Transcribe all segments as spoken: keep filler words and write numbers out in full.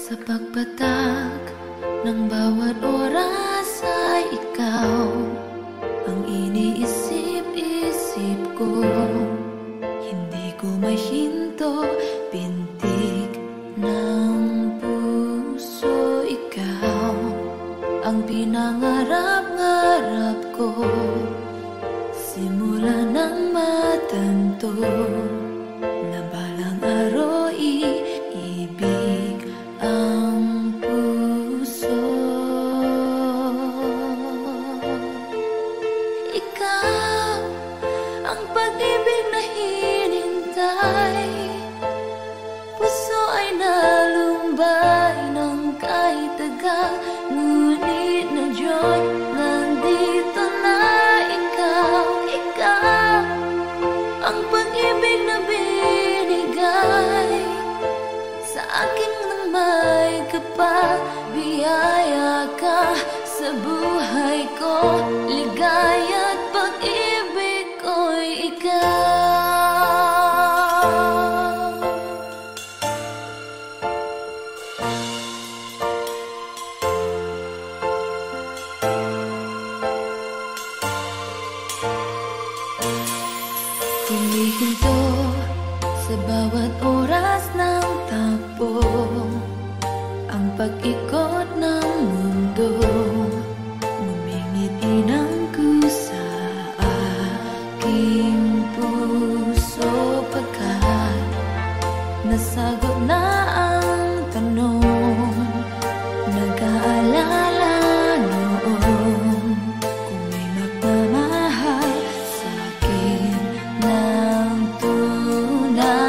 Sepak petak nang bawat orasa ikaw ang iniisip-isip ko. Hindi ko mahinto pintig ng puso ikaw ang pinangarap-ngarap ko simula ng matanto. Biyaya ka sa buhay ko, ligaya at pag-ibig ko'y ikaw. Kumikinto sa bawat oras ng takbo ang pag-ikot ng mundo, ngumingiti ng kusa aking puso pagkat nasagot na ang tanong. Nag-aalala noon kung may magmamahal sa akin ng tunay.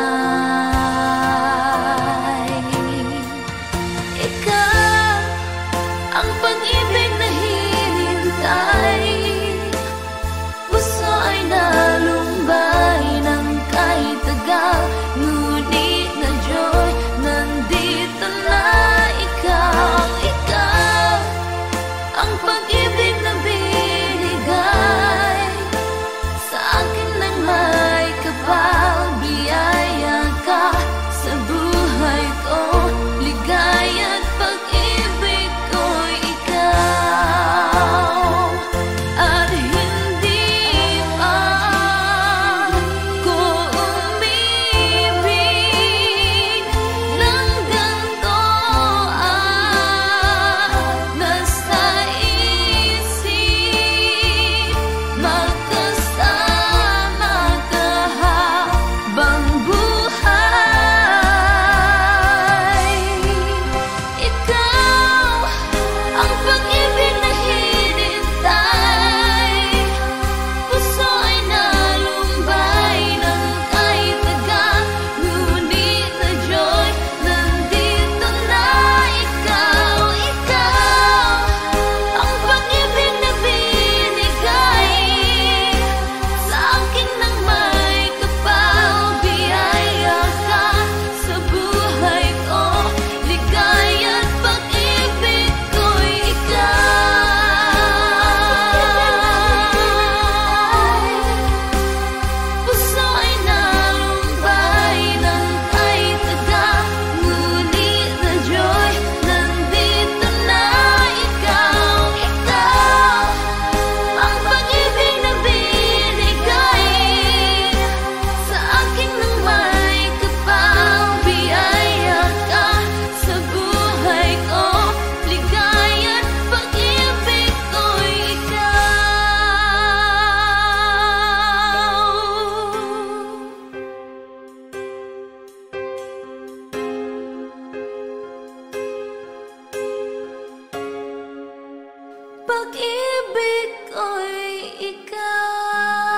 Pag-ibig ko'y ikaw.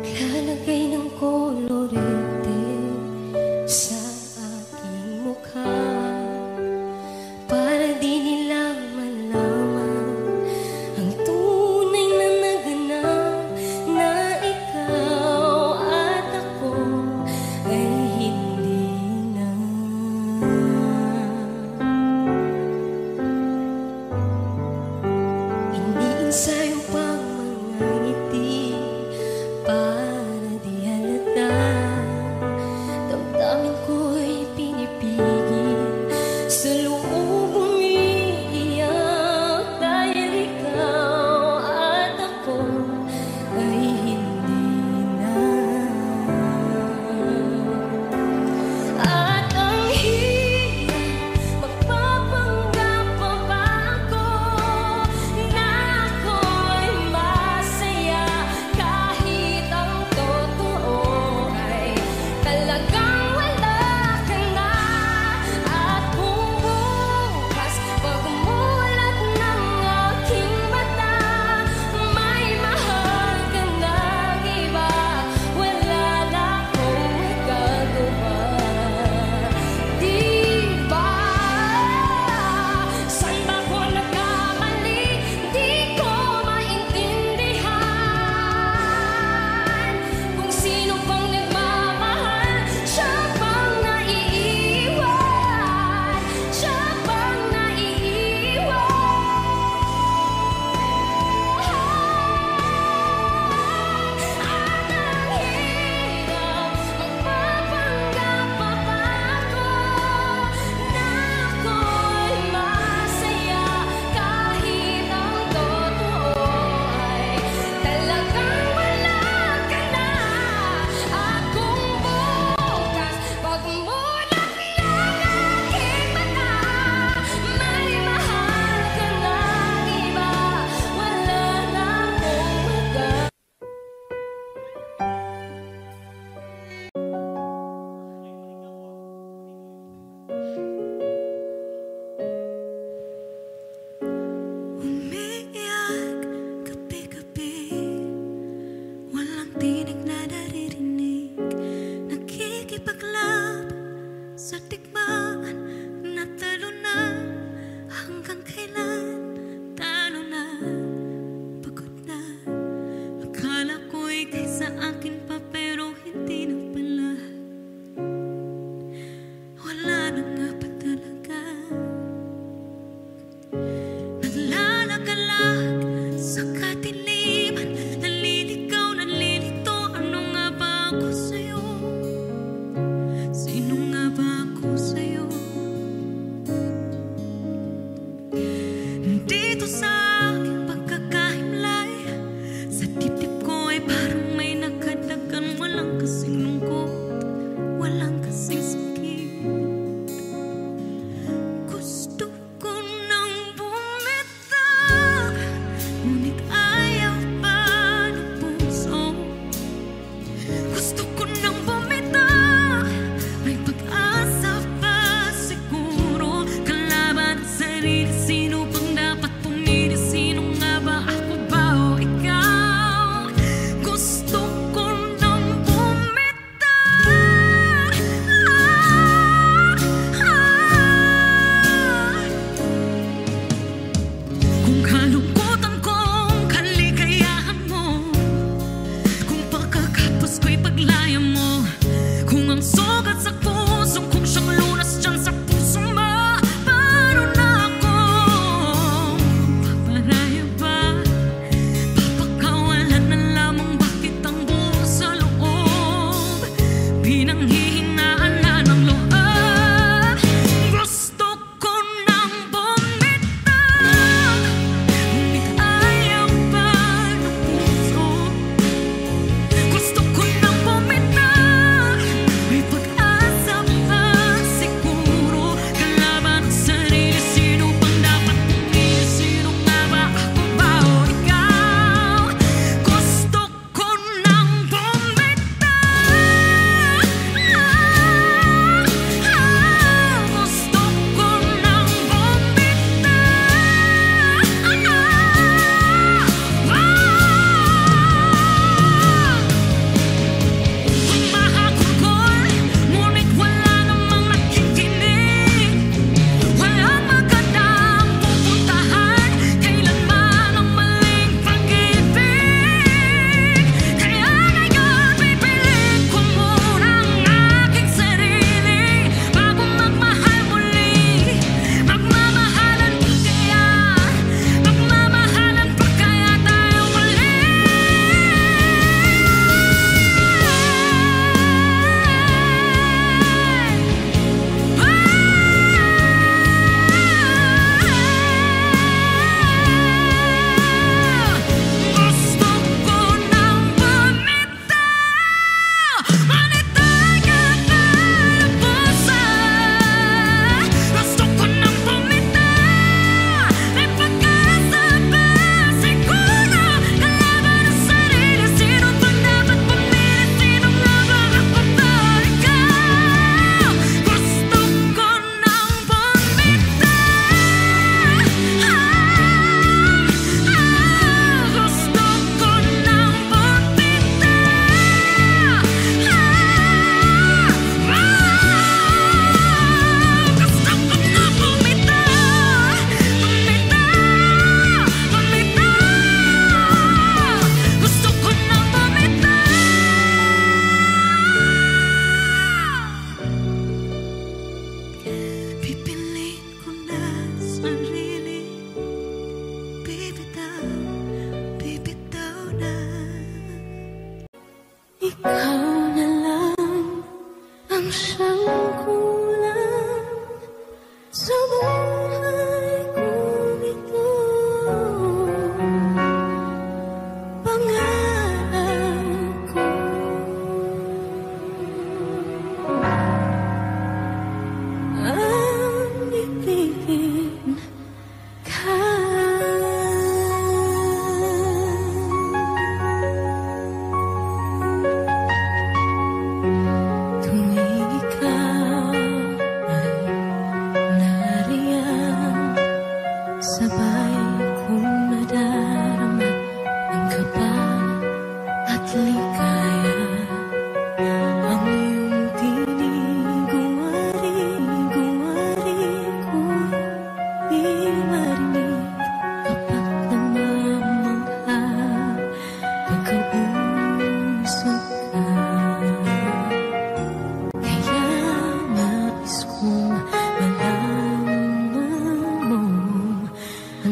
Ilalagay ng kolorete sa aking mukha para di nila malaman ang tunay na naganap na ikaw at ako ay hindi na. Thank you. sa digmaan natalo na hanggang kailan talo na pagod na akala ko'y kaysa akin pa pero hindi na pala wala na nga pa talaga naglalagalak sa katiliman naliligaw nalilito ano nga ba ako sa'yo. Sino nga ba ako sa'yo?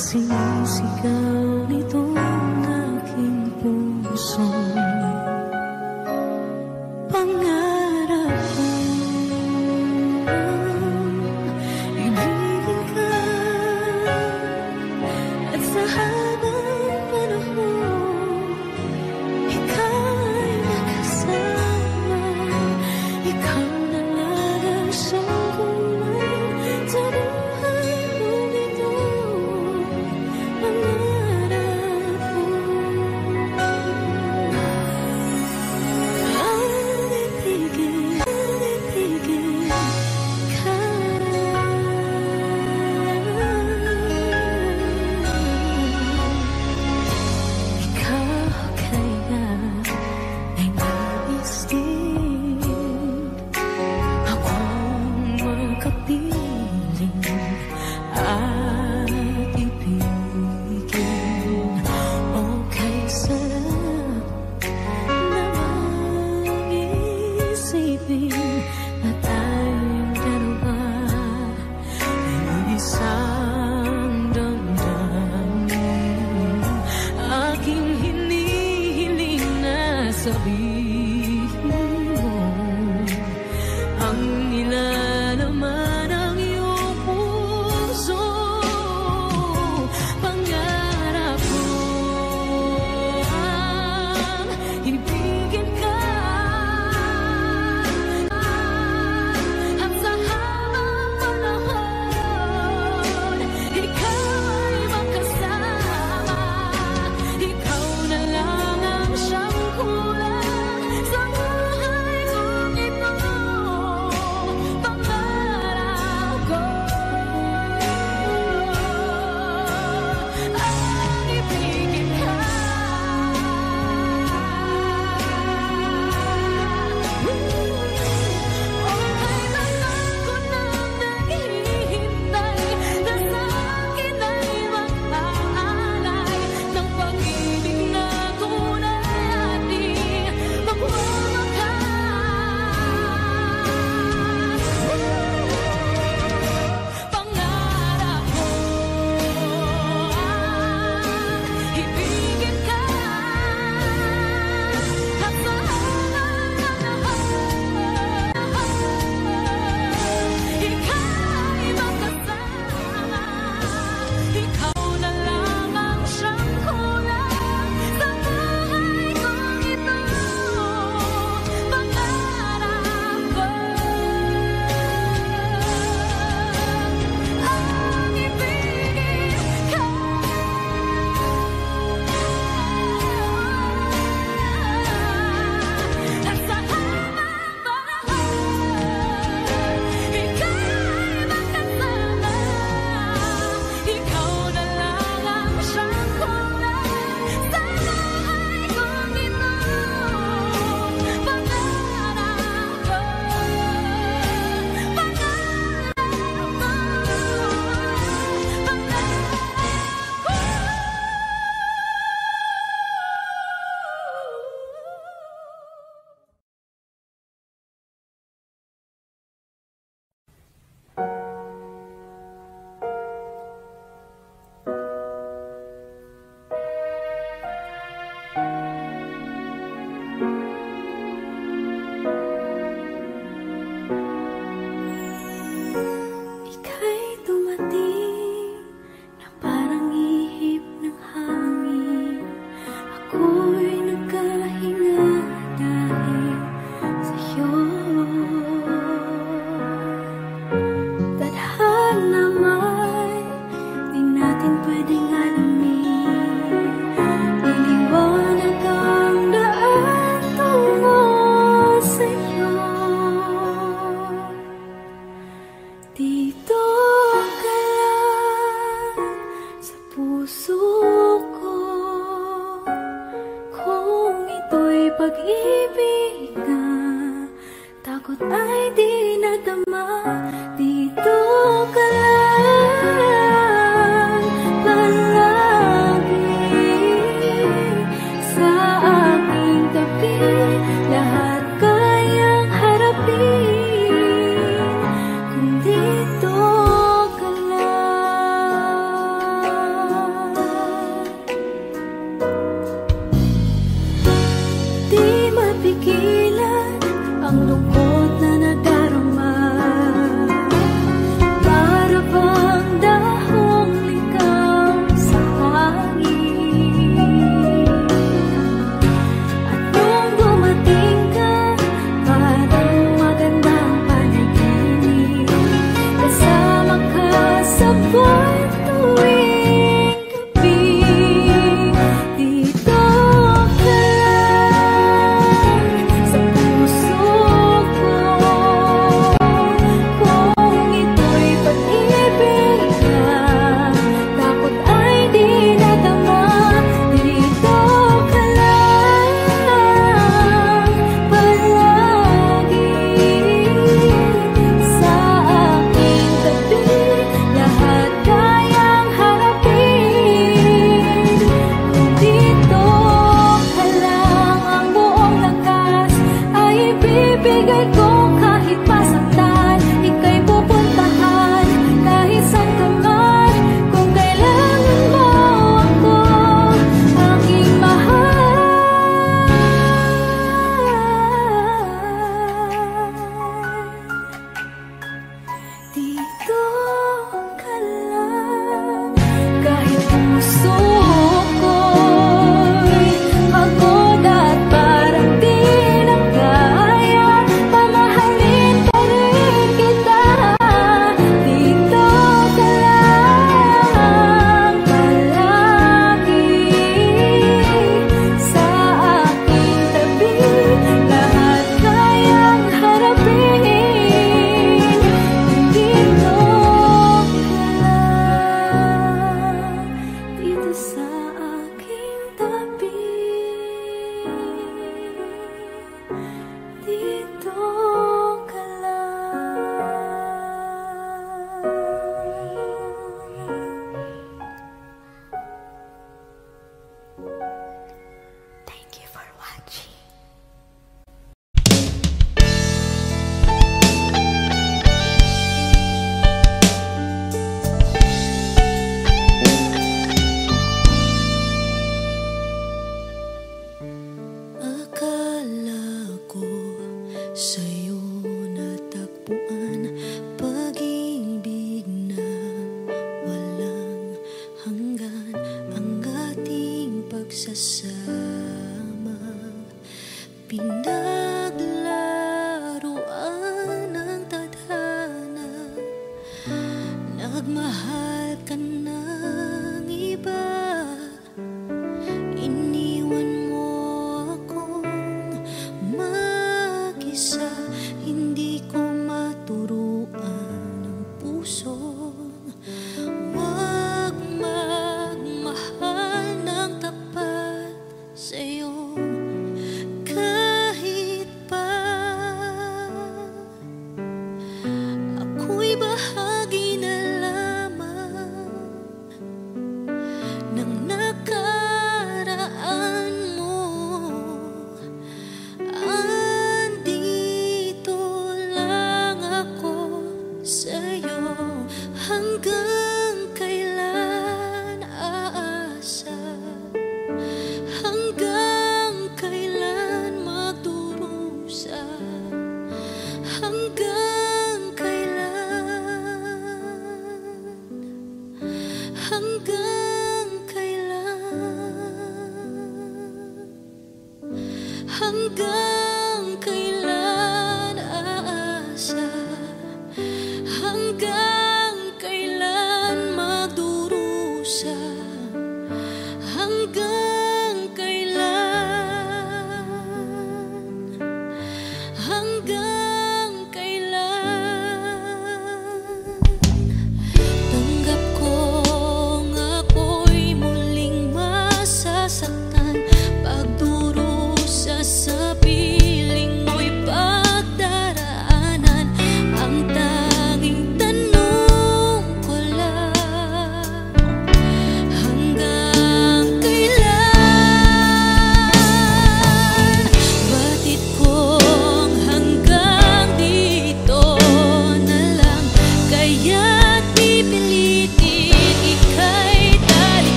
Sisigaw nitong aking puso, pangarap ko ibigin ka at sa habang panahon ika'y nakasama, ikaw na lang siyang kulay sa buhay ko nito. Oh,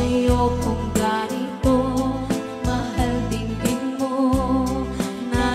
Ayokong ganito, mahal din din mo na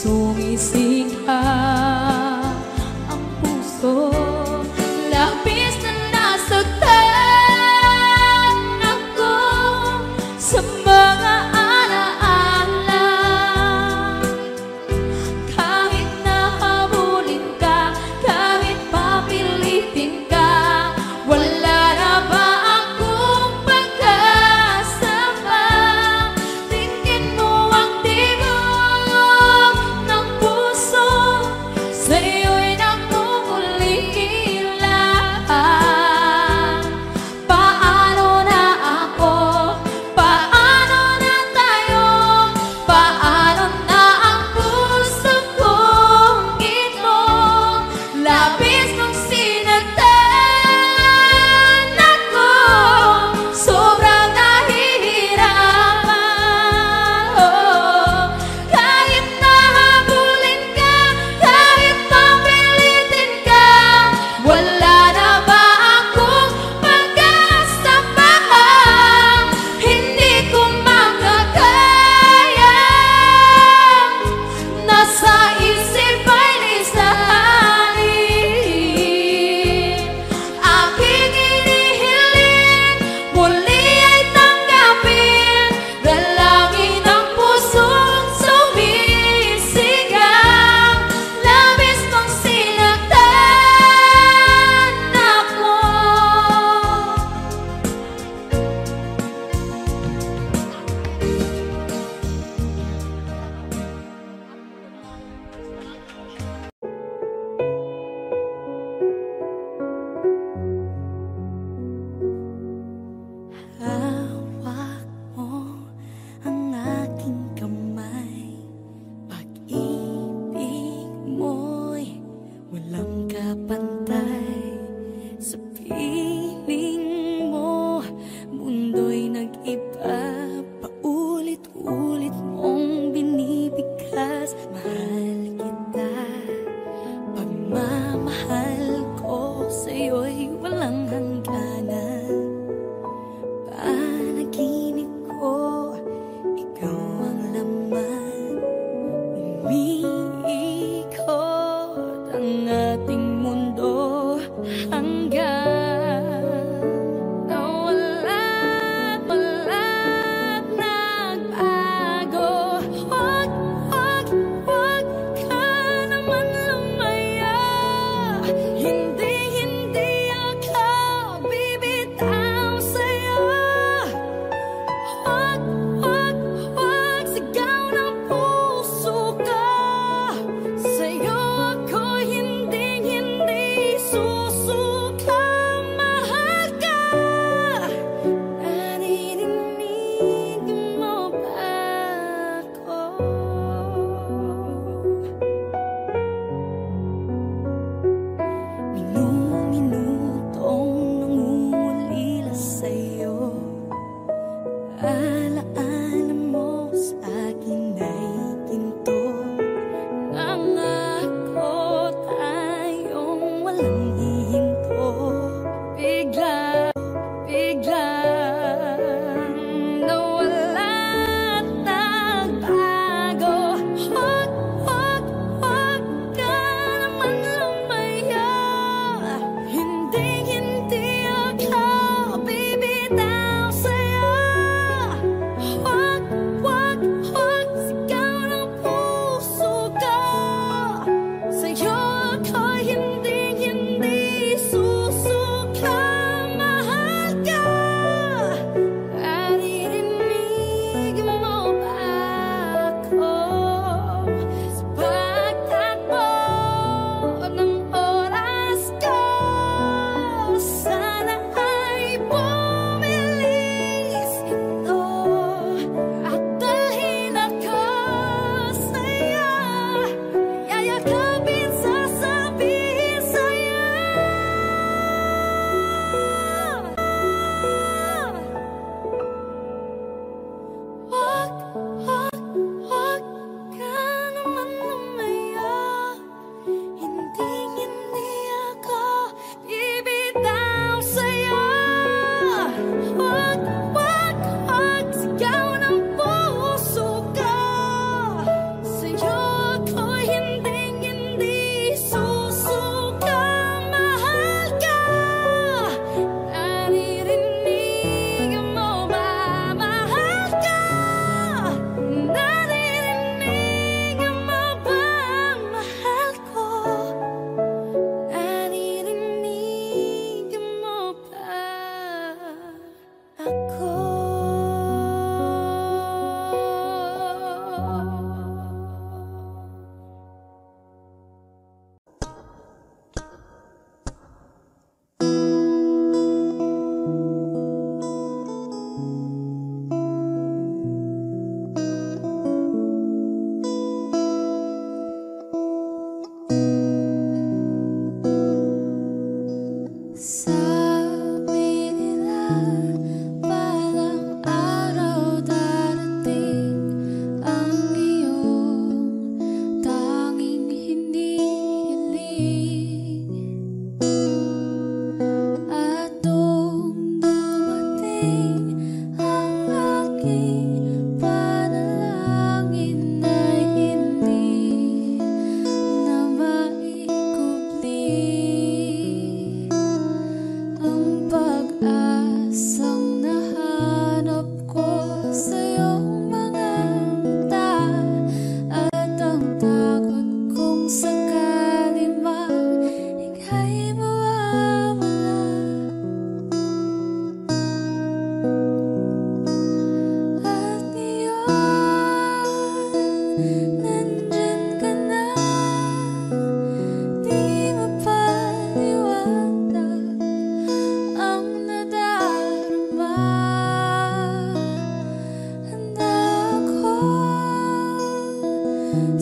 sungi singha ampuso lapis nena setan aku semanga ala-ala kahit nahabulin ka kahit papilitin ka wala na ba akong pagkasama tingin mo ang tibok ng puso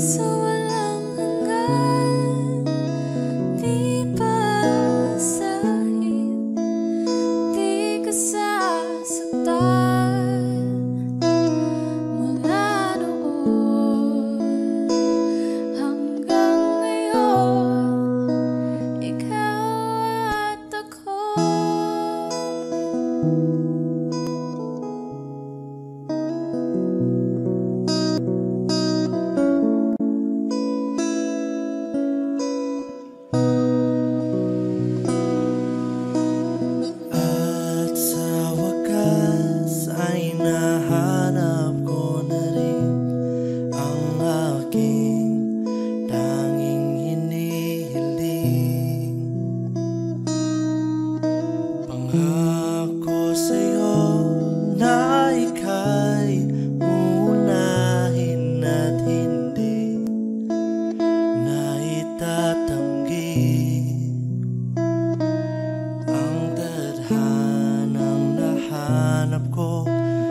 Sewalang enggan dipasahin, dikesasaktan mula noon hanggang ngayon, ikaw at ako.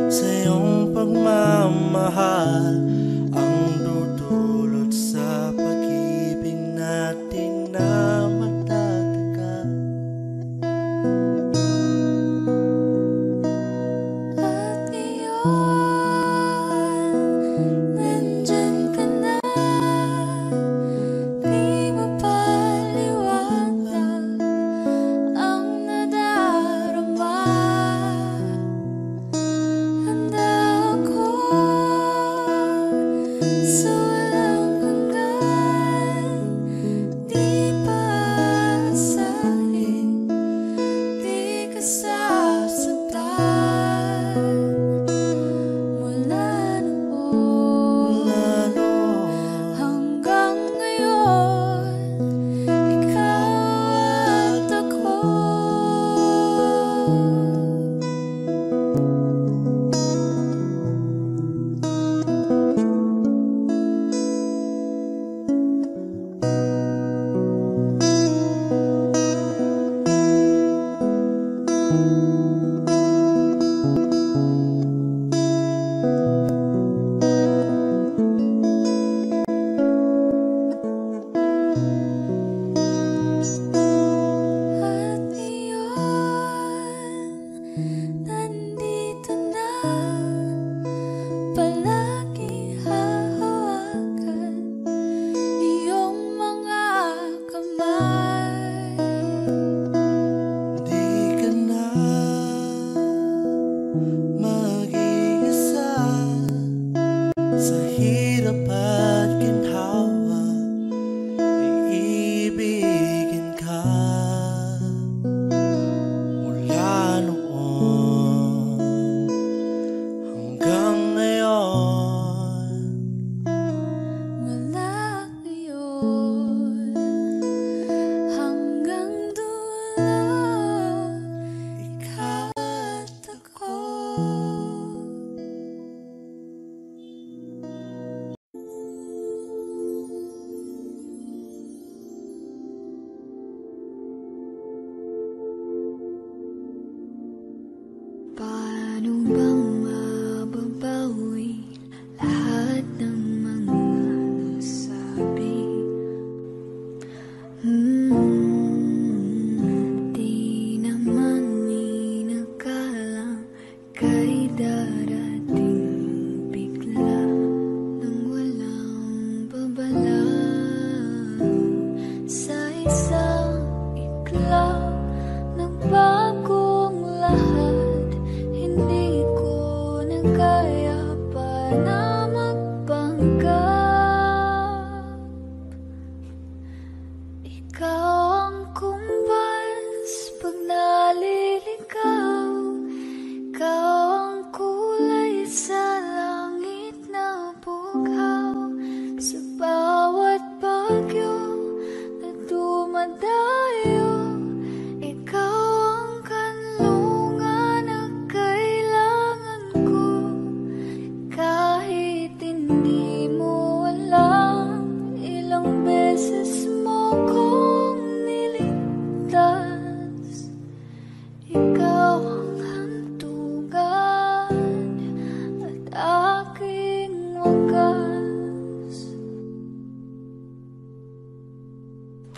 Sa iyong pagmamahal ang dudulot sa pag-ibig natin na matatagal. At ngayon, nandyan ka na, di mapaliwanag ang nadarama. Sewalang enggan dipasahin, dikesasaktan mula noon hanggang ngayon, ikaw at ako.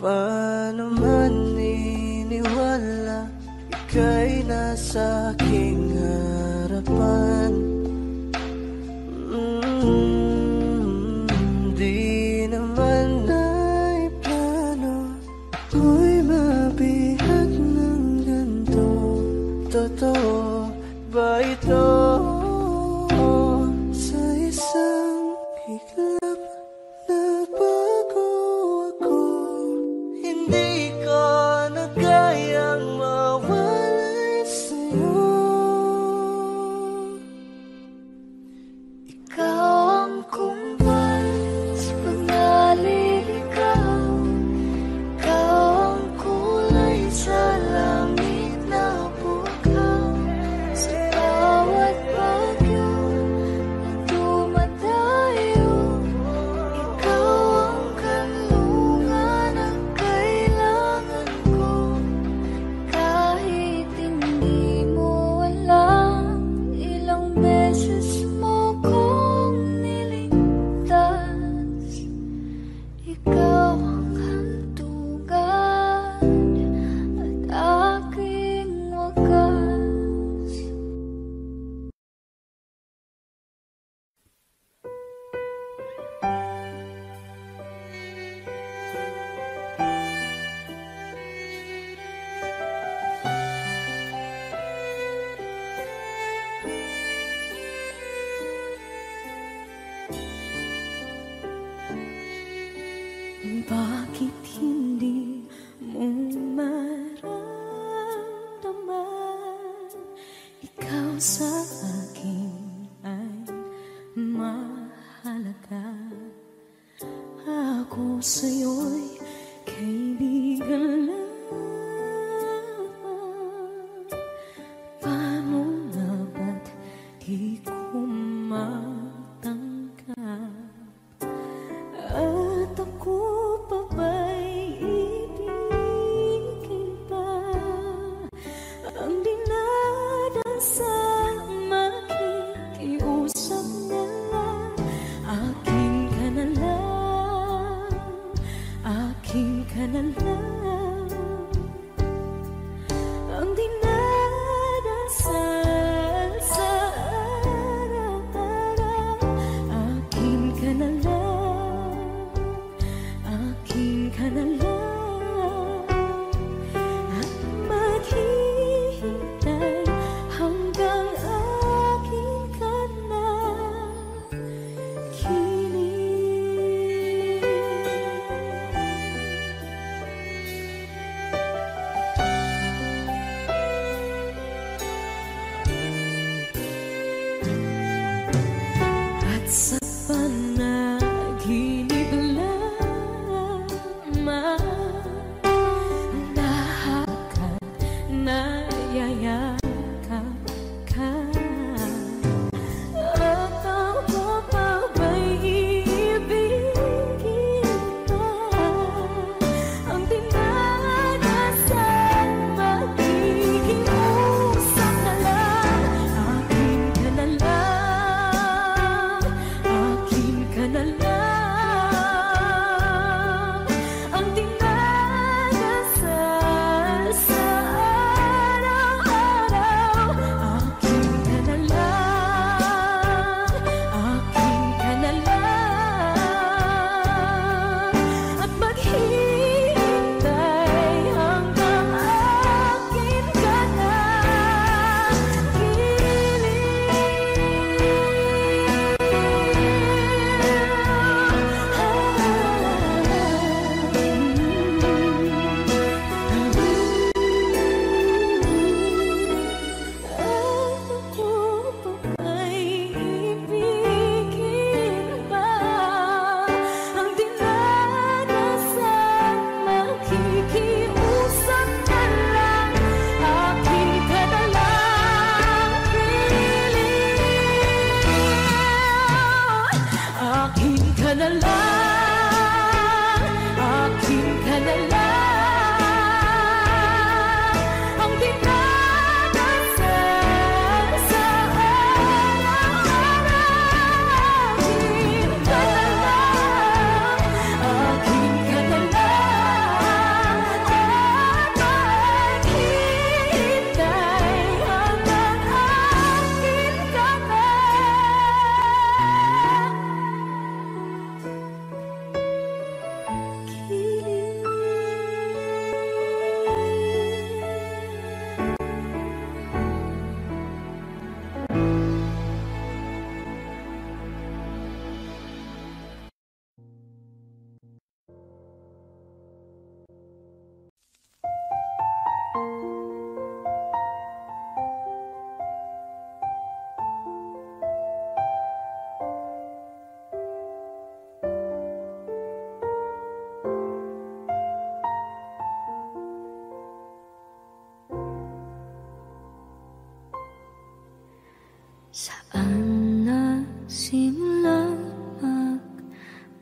pa naman niniwala ika'y nasa aking harapan. Mm, di naman na'y plano ako'y mabihag ng ganito. Totoo ba ito? Sa isang iglap na bago ako, hindi ko na kayang mawalay sa'yo. Ikaw ang kumpal sa pangaling ikaw. Ikaw ang kulay sa langit na bukaw. Sa bawat bagyo na dumadayo, ikaw ang kanlungan ang kailangan ko. Kahit hindi mo alam, ilang beses mo ko sa panahon.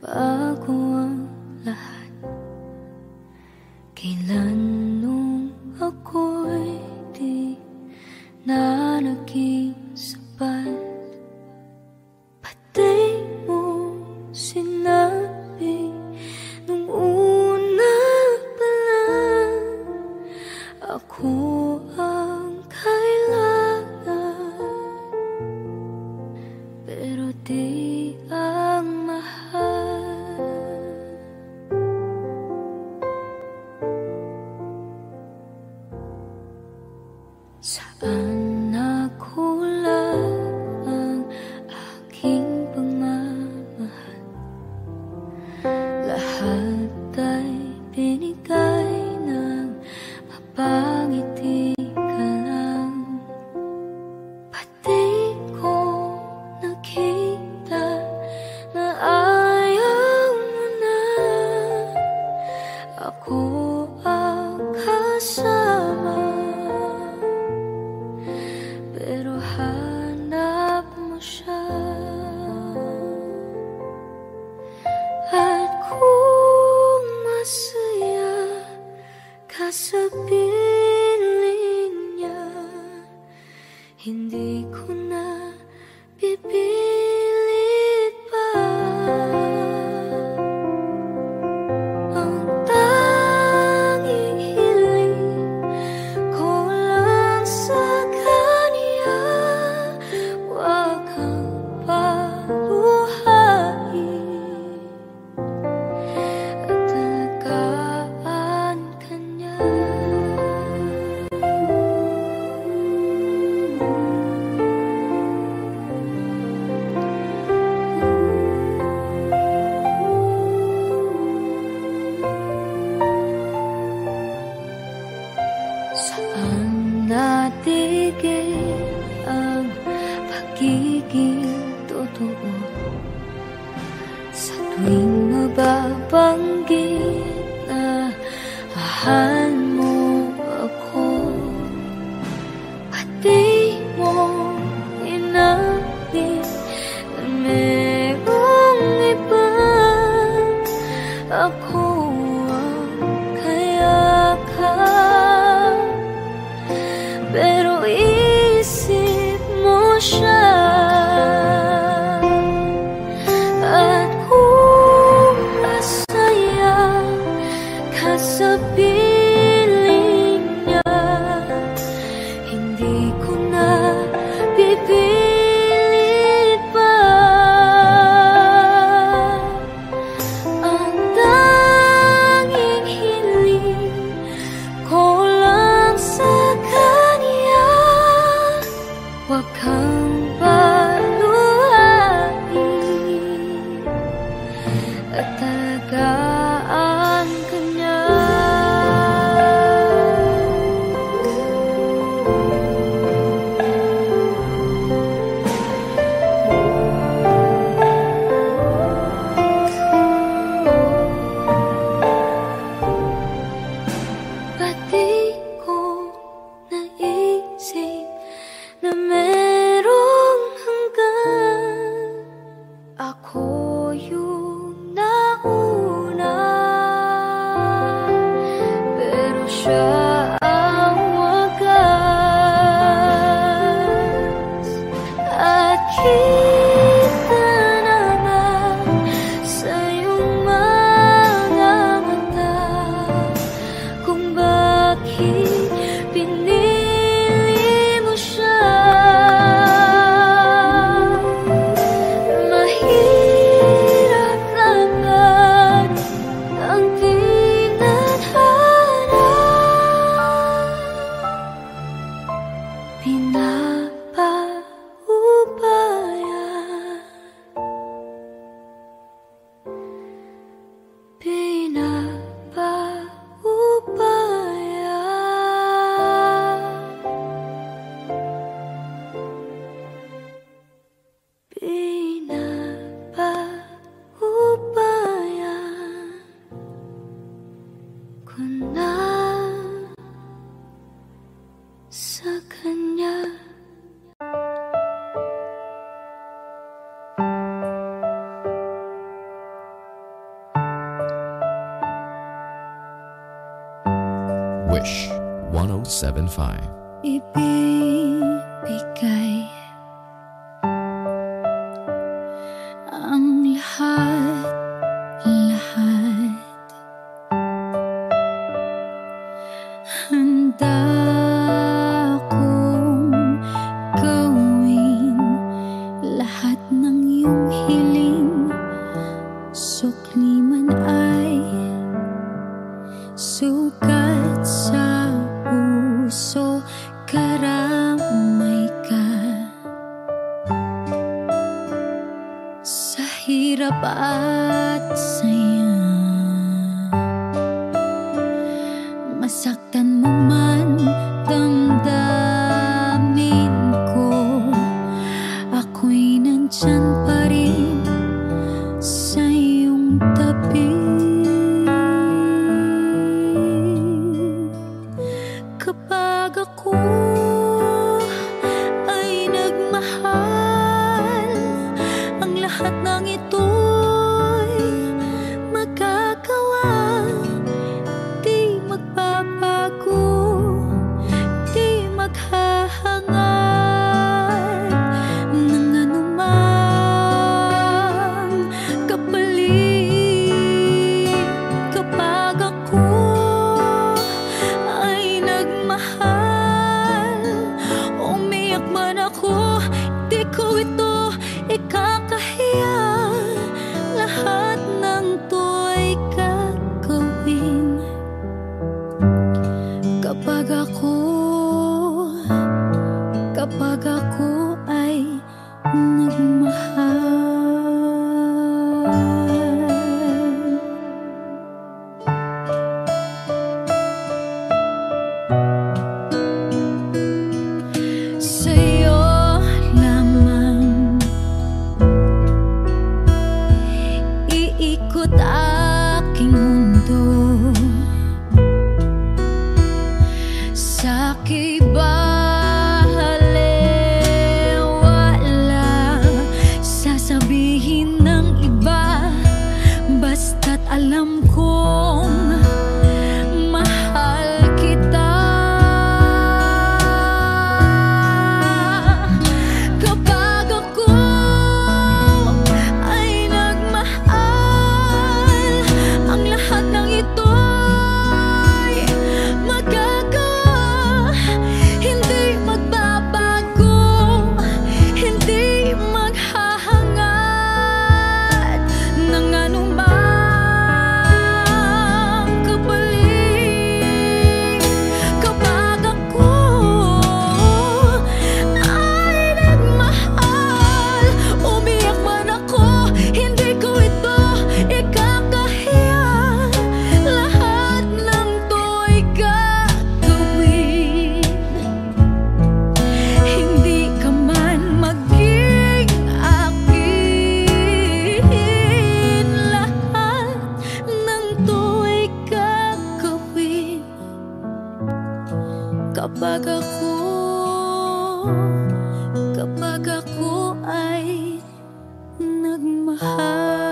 Bago ang lahat, kailan nung ako'y di na naging sapat, pati mo sinabi nung una pa lang, ako ang kailangan, pero di ang mahal. Saan nakula ang aking pagmamahal? Lahat ay binigay ng mapangiti ka lang. Pati ko nakita na ayaw mo na. Ako ang kasama, pero hanap mo siya. At kung masaya ka sa piling niya, hindi ko na pipilit pa. Ang tanging hiling ko lang sa natigil ang pagiging totoo. Sa tuwing mababanggit na mahal mo ako, pati mo inamin na merong iba. Ako pero isip mo siya. At kung masaya ka sa piling niya, hindi ko na pipilit pa. Ang tanging hiling ko lang sa huwag kang paluhain at talagaan ka niya. Pati ko naisip na merong hanggang, ako yung nauna Wish one oh seven point five. Ibibigay ang lahat, lahat. Handa akong gawin lahat ng iyong hiling, sukliman ay sugat sa puso, karamay ka. Sa hirap at saya, masaktan mo man, damdamin ko, ako'y nandyan pa rin sa iyong tabi. Kapag ako ay nagmahal, ang lahat ng ito'y magagawa. Di magbabago, di maghahangad ng anumang kapalit. Kapag ako ay nagmahal, umiyak man ako, di ko ito ikakahiya. Lahat ng to'y gagawin kapag ako, kapag ako ay nagmahal. Sa'yo lamang iikot aking mundo, sa'ki balewala. Sasabihin ng iba, basta't alam kong mahal kita. Kapag ako ay nagmahal, ang lahat ng ito'y magagawa. Hindi magbabago, hindi maghahangad ng anumang kapalit. Kapag ako ay nagmahal, umiyak man ako, hindi ko ito ikakahiya. Lahat ng to'y gagawin, hindi ka man maging akin. Lahat ng to'y gagawin kapag ako, kapag ako ay nagmahal.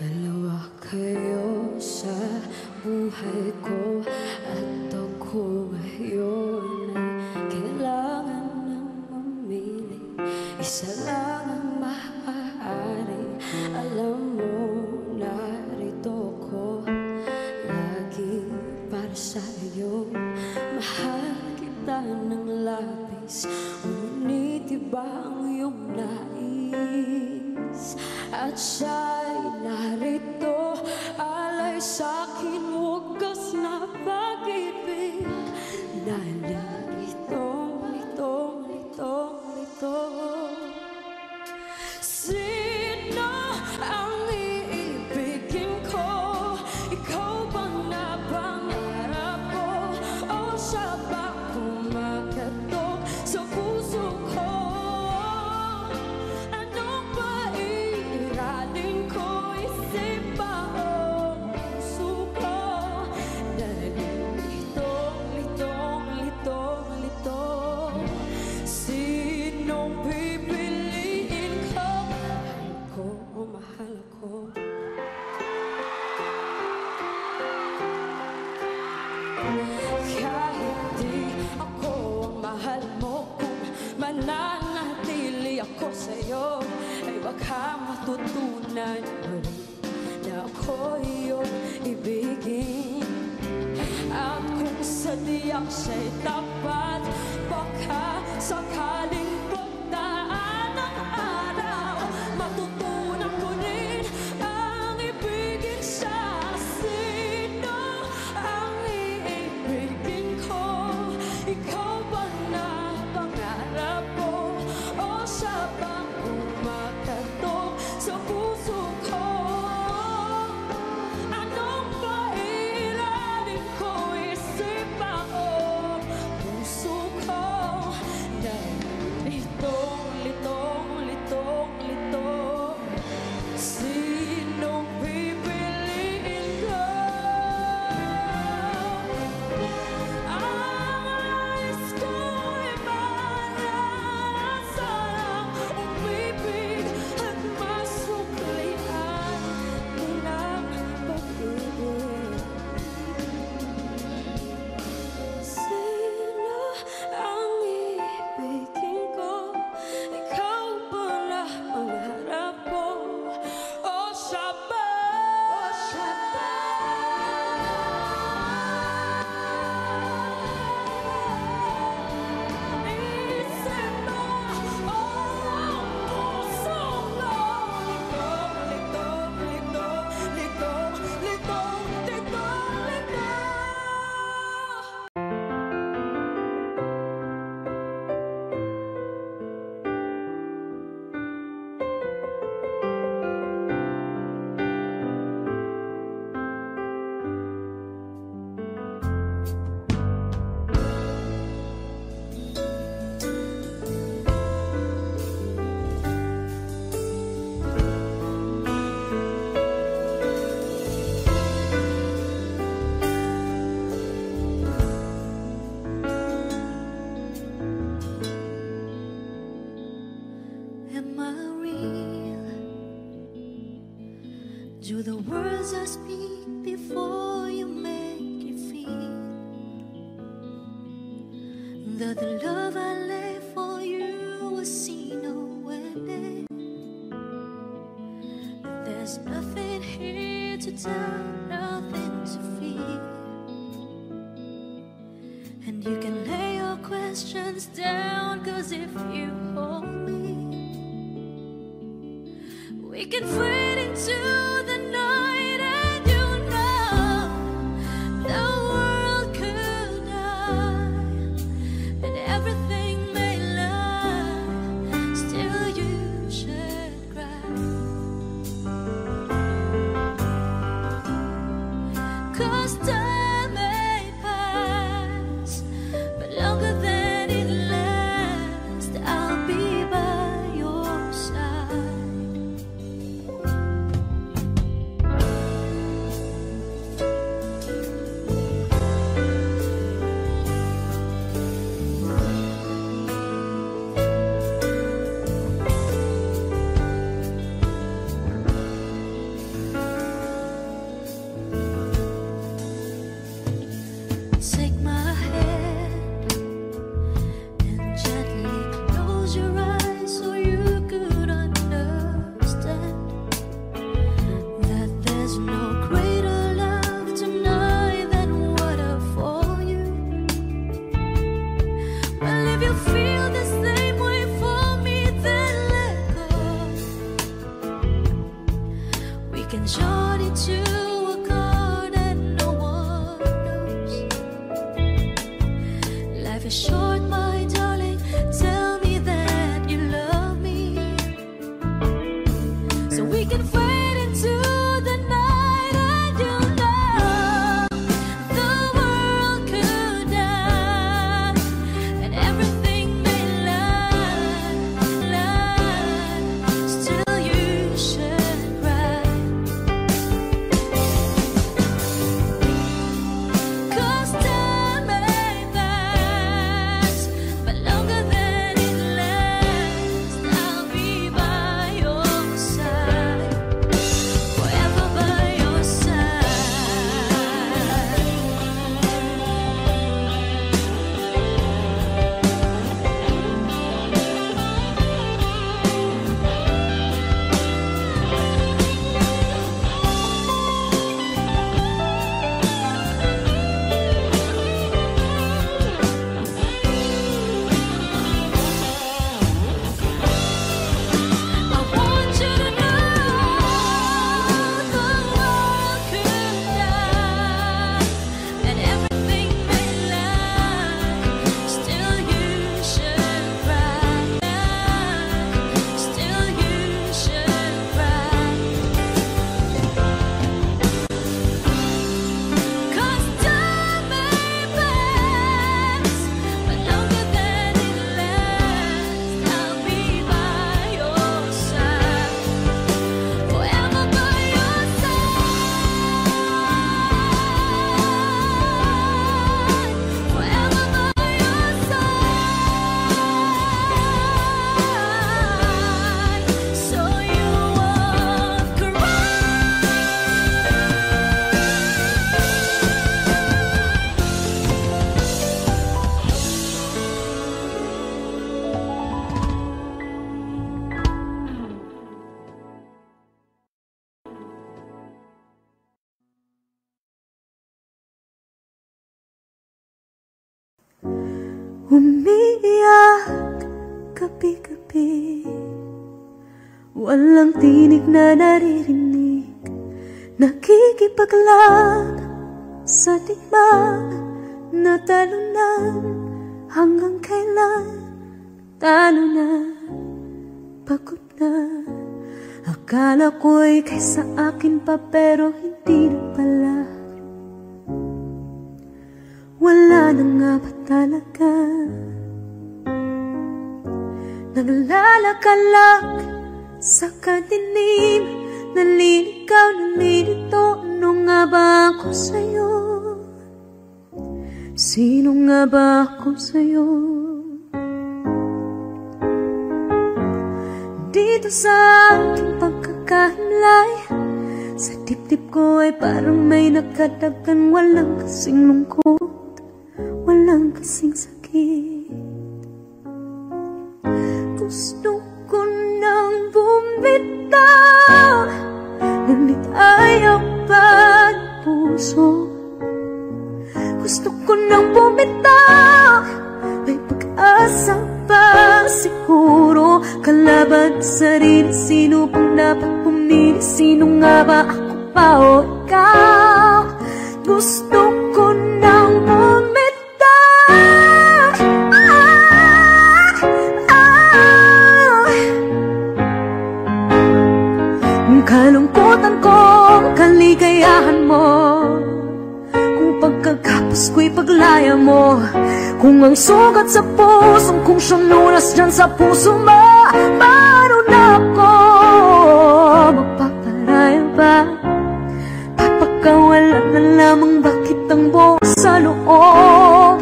Dalawa kayo sa buhay ko, at ako ngayon ay kailangan ng mamili. Isa lang ang maaari, alam mo, narito ko lagi para sa'yo. Mahal kita ng labis, ngunit iba ang iyong nais, at siya'y narito alay sa'kin. Hugas na pag-ibig, nananitong, nitong, nitong, nitong. Sino ang iibigin ko? Ikaw bang napangarap ko? O siya ba kumakatok sa puso ko? Ano ba iibigin sa'yo ay baka matutunan muli na ako iyong ibigin. At kung sadya siya'y tapat, baka sakaling pagdaan ang araw, matutunan ko rin ang ibigin siya. Sino ang iibigin ko? Ikaw the words I speak before you make you feel that the love I left for you was seen away. There's nothing here to tell, nothing to fear, and you can lay your questions down, cause if you hold me, we can fade into Walang tinig na naririnig, nakikipaglag sa digmang natalunan. Hanggang kailan talo na, pagod na. Akala ko'y kaysa akin pa, pero hindi na pala. Wala na nga ba talaga? Naglalakalak sa kadilim, naliligaw, nalilito. Ano nga ba ako sa'yo? Sino nga ba ako sa'yo? Dito sa aking pagkakahinlay, sa dibdib ko ay parang may nakadagdan. Walang kasing lungkot, walang kasing sakit. Gusto ko nang bumitaw, ngunit ayaw ba't puso. Gusto ko nang bumitaw, may pag-asa pa siguro. Kalaban sa sarili, sino pang dapat pumili? Sino nga ba, ako pa o ikaw? Gusto ko nang bumitaw, ah, ah. Ang kalungkutan ko, kaligayahan mo. Pagkagapos ko'y paglaya mo. Kung ang sugat sa puso, kung siyang lunas dyan sa puso mo. Paano na ako magpaparaya ba? Papakawala na lamang, bakit ang buhok sa loob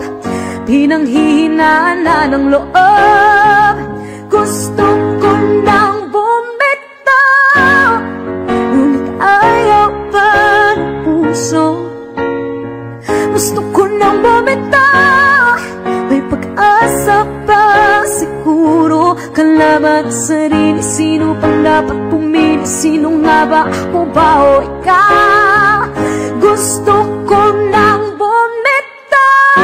pinanghihinaan na ng loob? Gusto ko nang bumitaw, ngunit ayaw pa ng puso. Gusto ko nang bumitaw, may pag-asa pa siguro. Kalaban sa sarili, sino pang dapat pumili? Sino nga ba, ako ba o ikaw? Gusto ko nang bumitaw,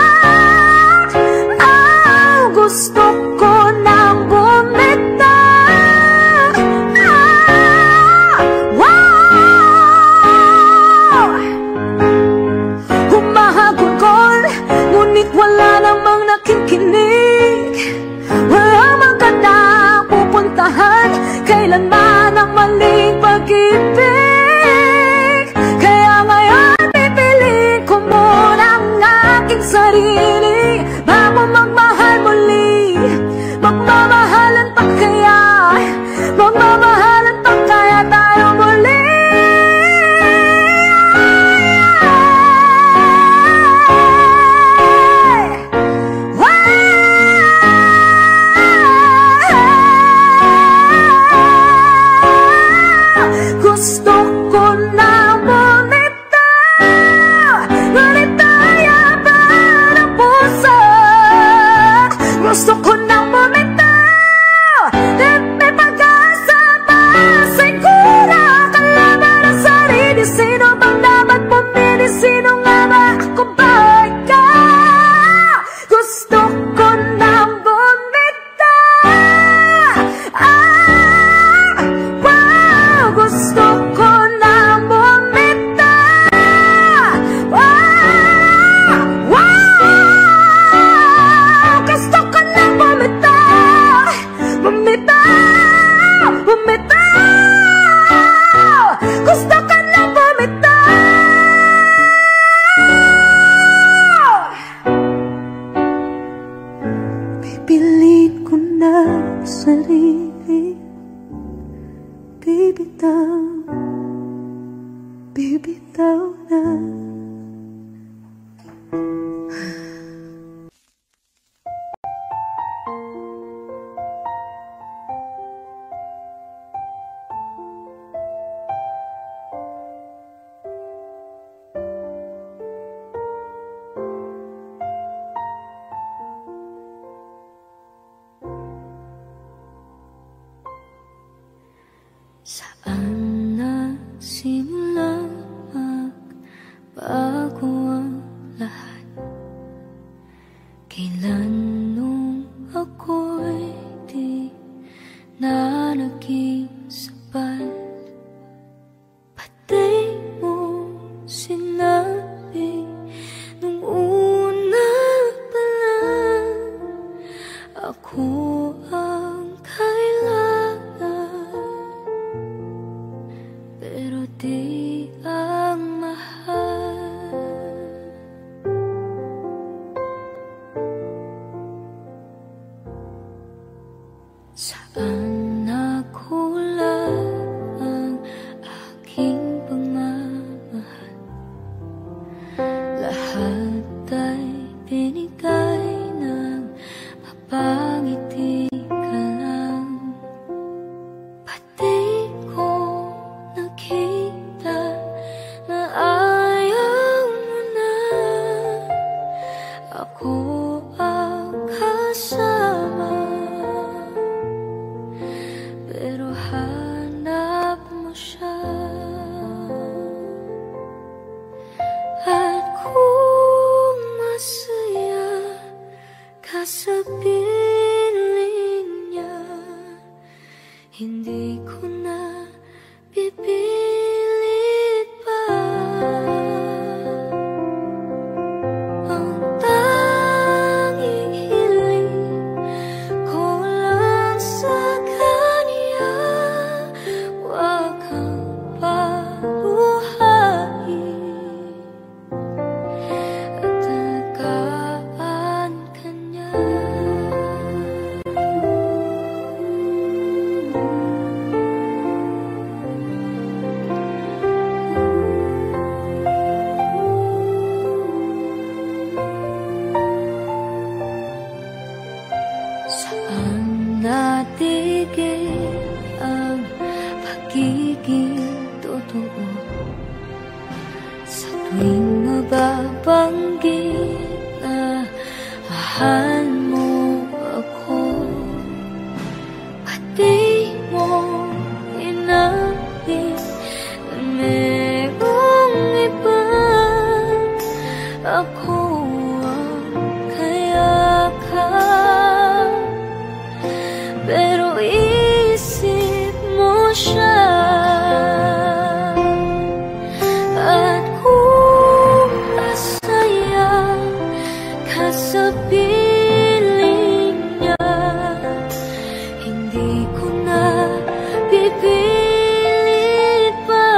ah, ah. Gusto ko nang bumitaw, ah, wow. Humahagulgol, ngunit wala namang nakikinig. Wala mang ganda pupuntahan, kailanman ang maling pag-ibig. Kaya ngayon pipiliin ko muna ang aking sarili, bago magmahal muli. Magmamahalan pa kaya, magmamahalan pa kaya tayo muli? Kailan nung ako'y di na Saan nakulang ang aking pagmamahal, lahat ay binigay ng mapangiti ka lang. Pati ko nakita na ayaw mo na ako ang kasama. Hindi ko na pipilit pa. Ang tanging hiling ko lang sa kanya, huwag kang paluhain at alagaan ka niya. Saan natigil ang pagiging totoo? Sa tuwing mababanggit na mahal mo ako, pati mo inamin na merong iba. Ako pero isip mo siya, at kung masaya ka sa piling niya, hindi ko na pipilit pa.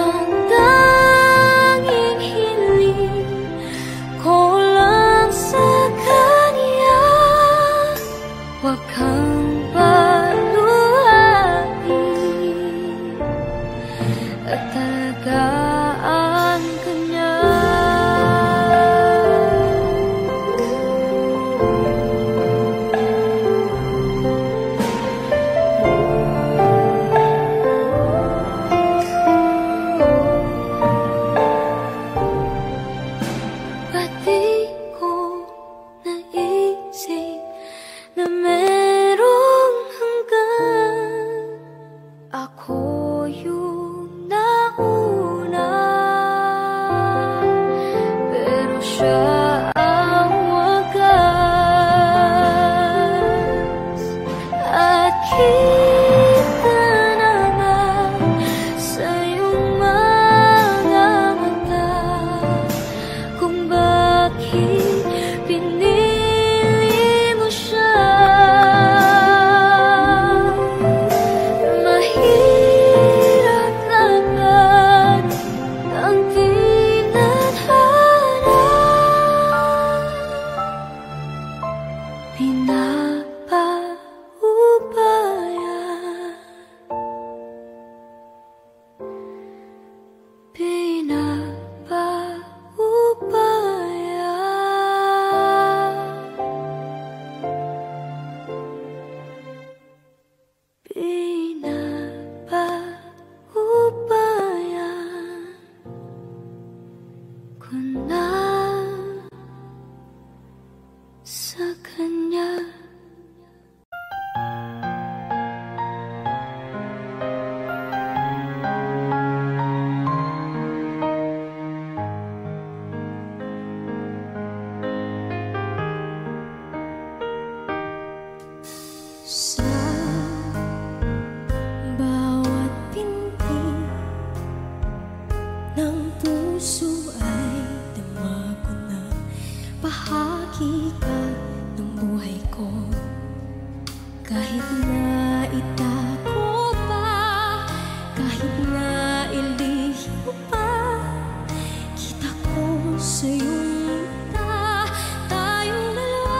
Ang tanging hiling ko lang sa huwag kang paluhain at alagaan ka niya. Pati ko naisip na merong hanggang, ako yung nauna, pero siya ang wagas. At kita naman sa iyong mga mata kung bakit pinili mo siya. Mahirap naman ang tinadhana, pinapaubaya, pinapaubaya. Pinapa-upaya ko na sa kanya. Sa bawat pinti ng puso ay dama ko na bahagi ka ng buhay ko. Kahit na itako pa, kahit na ilihim pa, kita ko sa iyong mata, tayong dalawa.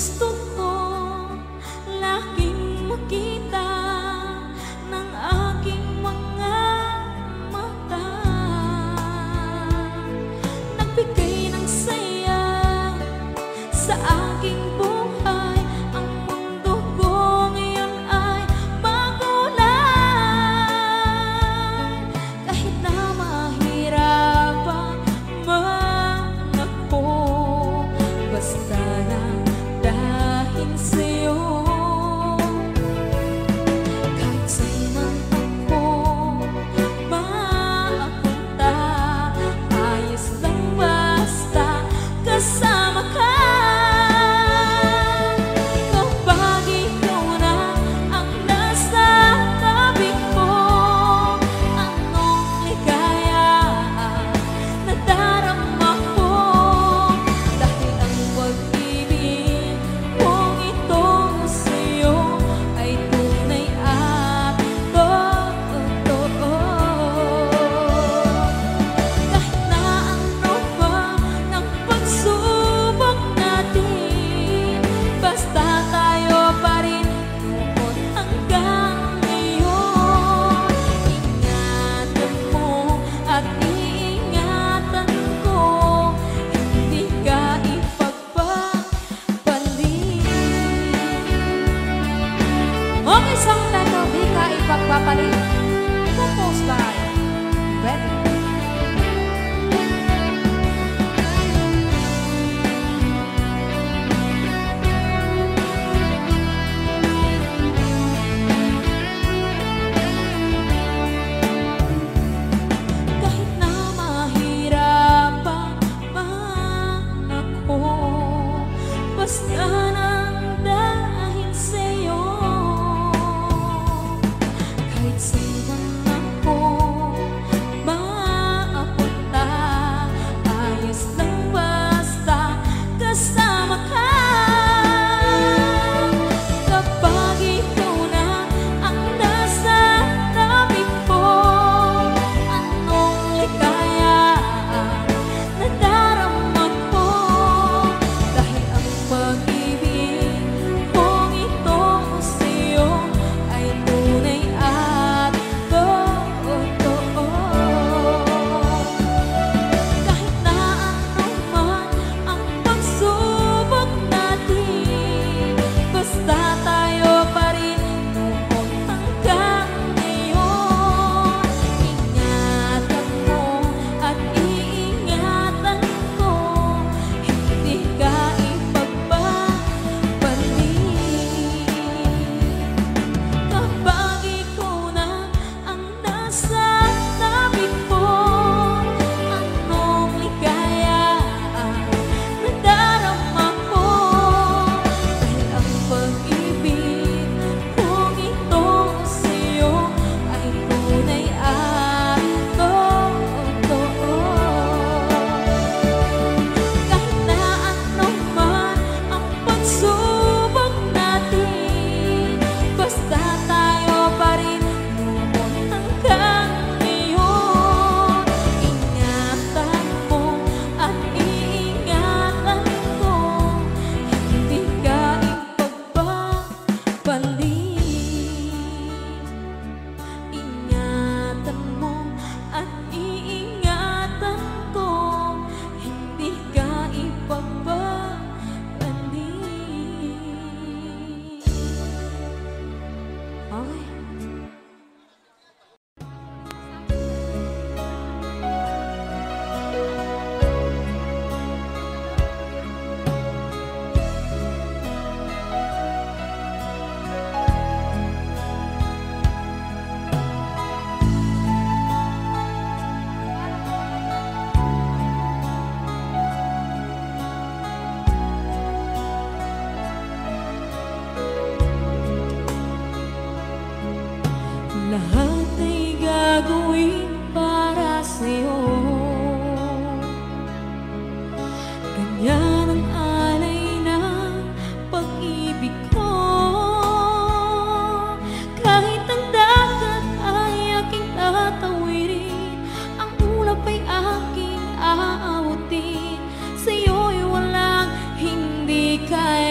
gusto ko laging makita ng aking mga mata. Nagbigay ng saya sa aking buhay. Ang mundo ko ngayon ay makulay. Kahit na mahirapan man ako, basta lang dahil sa'yo. Kahit sa'yo ng ako makapunta, ayos lang basta kasama ka. Kapag ikaw na ang nasa tabi ko, anong ligaya na darama ko? Dahil ang pag-ibig kong ito sa'yo ay tunay at totoo. Kahit na ano pa ng pagsubok natin, basta tayo pa rin bukod hanggang ngayon. Ingatan mo at iingatan ko, hindi ka ipagpapalit. Okay, song na to, di ka ipagpapalit. Composed by Betty. Kahit na mahirapan man ako, basta nang dahil sa'yo. Kahit sa'yo man ako maapunta, ayos lang basta kasama ka. Kapag ikaw na ang nasa tabi ko, anong ligaya na darama ko? Dahil ang pag-ibig kong ito sa'yo ay tunay at totoo. Kahit na ano man ang pagsubok natin, basta tayo pa rin noon hanggang ngayon. Ingatan mo at iingatan ko, hindi ka ipagpapalit. Kapag ikaw na ang nasa tabi ko, anong ligaya na darama ko? Dahil ang pag-ibig kong ito sa'yo ay tunay at totoo. Kahit na ano man ang pagsubok natin, basta tayo pa rin noon hanggang ngayon. Ingatan mo at iingatan ko, hindi ka ipagpapalit. Ingatan mo at iingatan ko, hindi ka ipagpapalit. Okay. Lahat ay gagawin para sa'yo. Ganyan ang alay ng pag-ibig ko. Kahit ang dagat ay aking tatawirin, ang ulap ay aking aabutin. Sa'yo'y walang hindi kaya.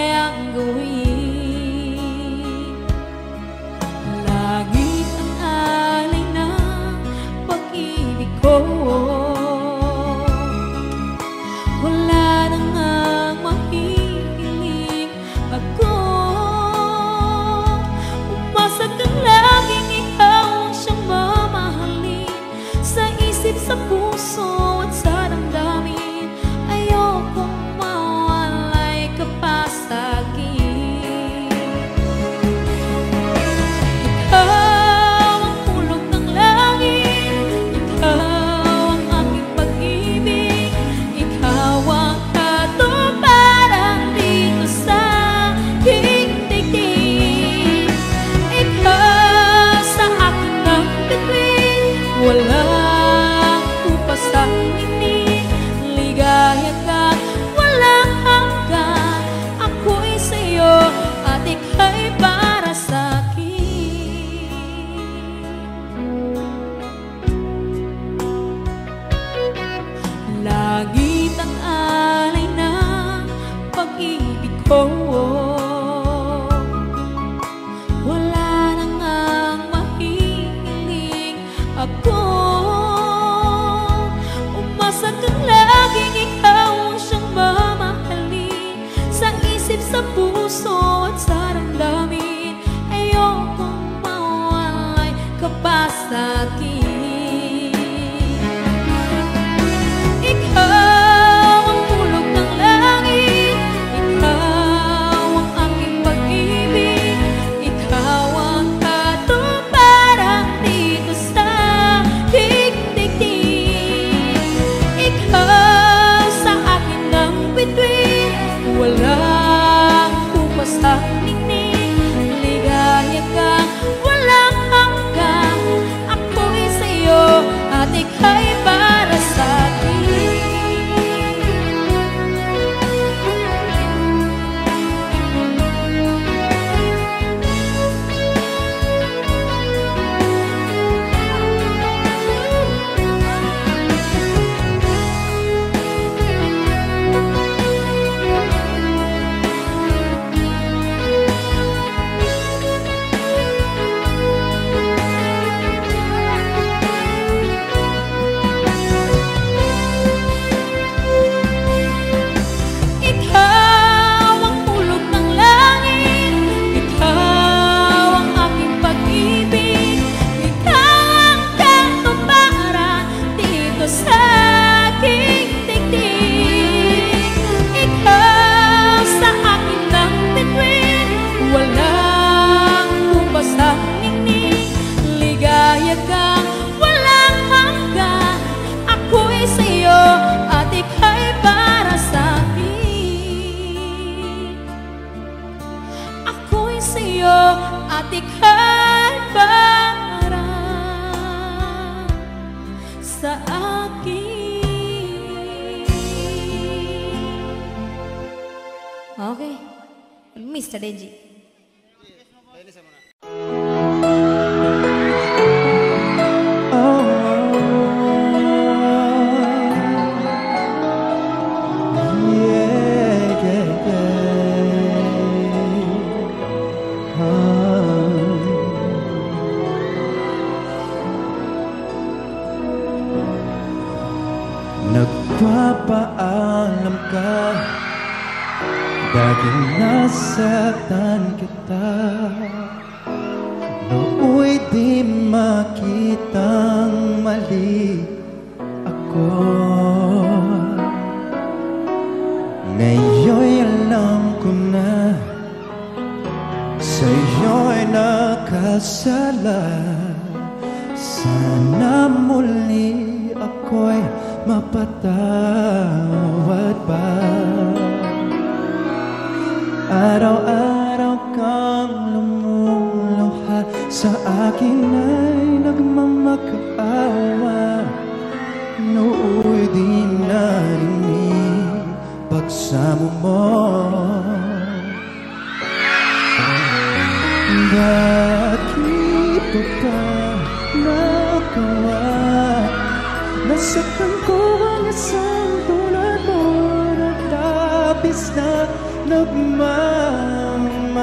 hidup memahal,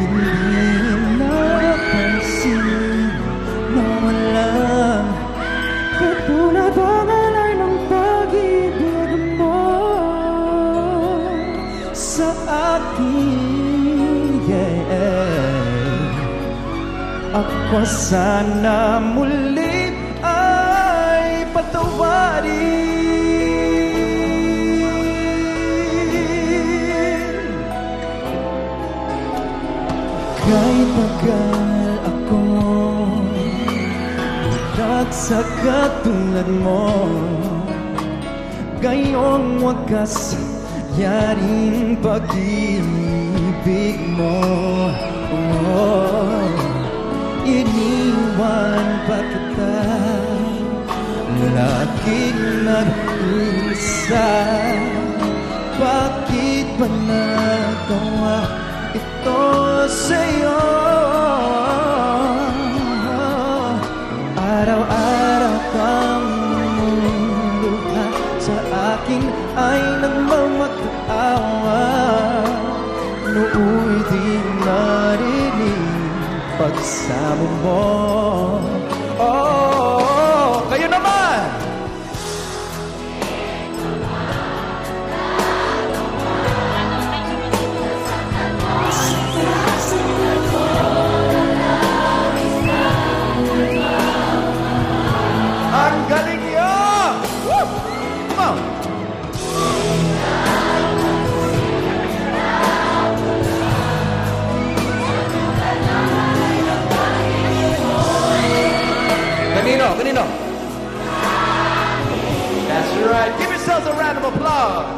inilah kasih malam kepunatan. Ako sana muli ay patawarin, kahit tagal ako bulag sa katulad mo. Gayong wakas yaring pag-ibig mo, oh. Iniwan pa kita, laging nag-isa. Bakit ba nagawa ito sa'yo? Araw-araw kang luha sa akin ay nagmamakaawa. Nooy di narinig pagsamo mo. Oh, kayo naman! Ang galing niyo! Woo! Come on! Kanino, kanino? That's right. Give yourselves a round of applause.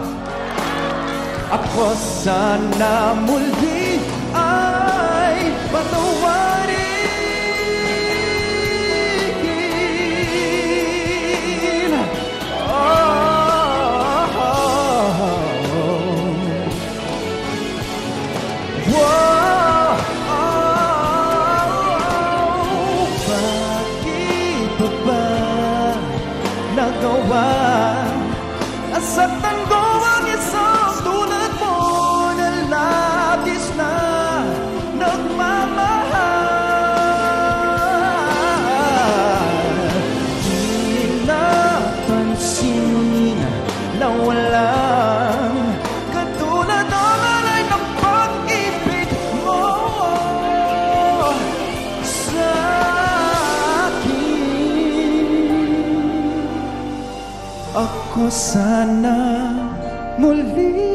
Ako sana muli ay patawarin. Oh, oh, oh. Whoa. Sa tanggo ang isang tulad mo na labis na nagmamahal. Di napansin na walang katulad ang alay ng pag-ibig mo sa akin. Ako sana muli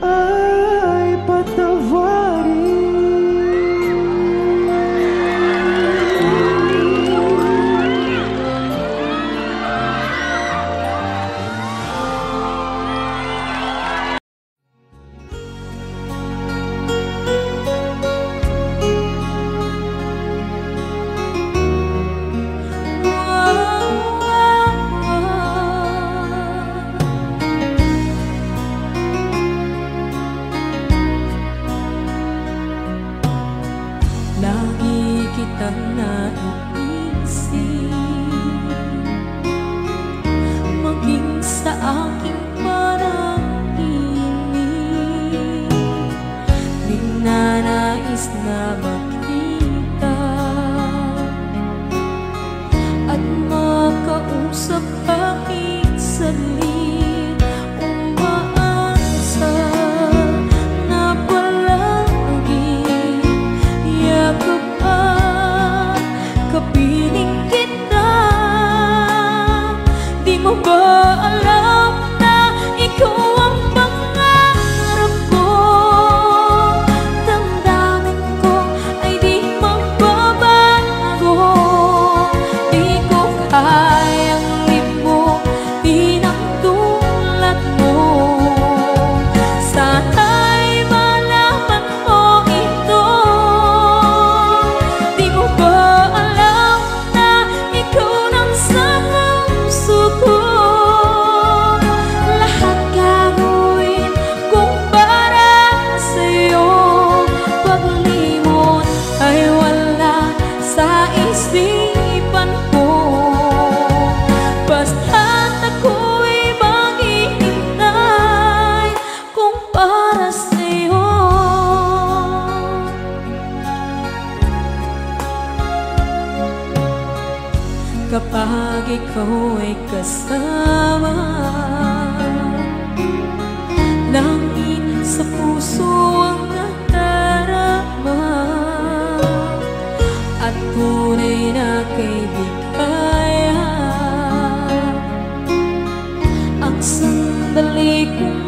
ay patawarin. Suko bersama. Langit sepusung terama, at tunay na kaibigaya. Ang sandali kong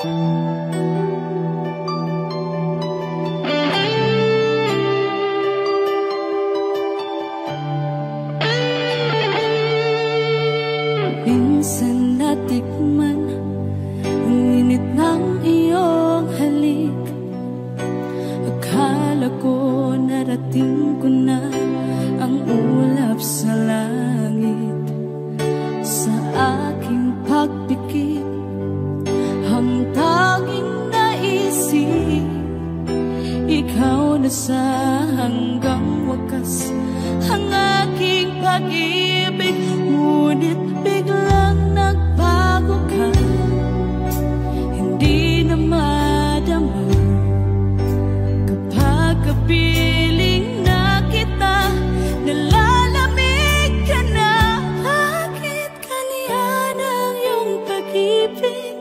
Minsan natikman ang init ng iyong halik. Akala ko narating ko na ang ulap sa langit. Sa aking pagpikit, ang tanging naisip, ikaw na sa hanggang wakas ang aking pag-ibig. Ngunit biglang nagbago ka, hindi na madama. Kapag kapiling na kita, nalalamig ka na. Bakit kanya ng iyong pag-ibig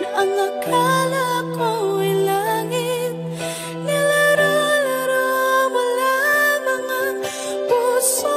na ang akala ko ay langit? Nilaro-laro mo lamang ang puso.